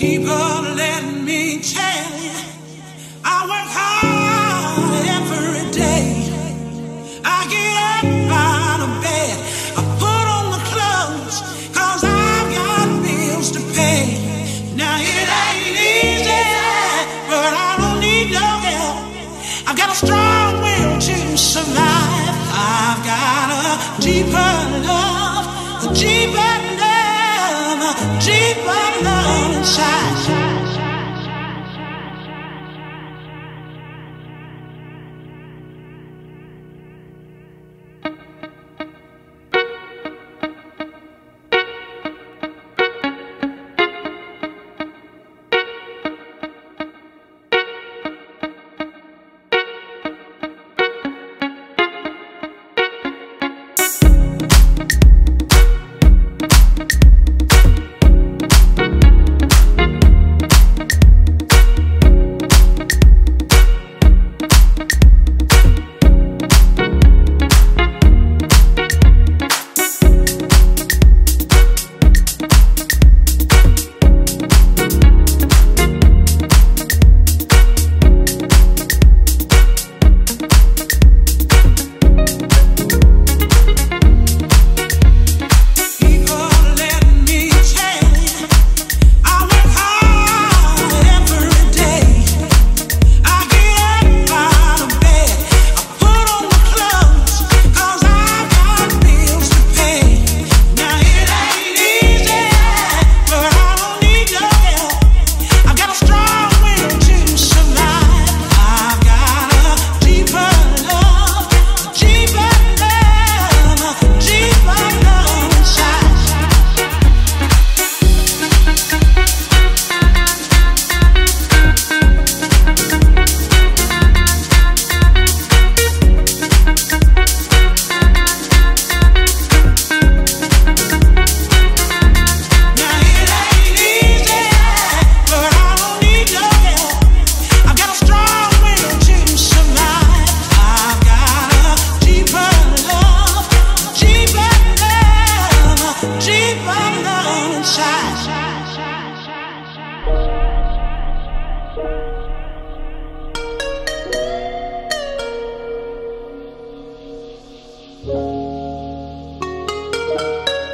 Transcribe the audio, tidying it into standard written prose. People, let me tell you, I work hard every day. I get up out of bed, I put on the clothes, 'cause I've got bills to pay. Now it ain't easy, but I don't need no help. I've got a strong will to survive. I've got a deeper love, a deeper love, a deeper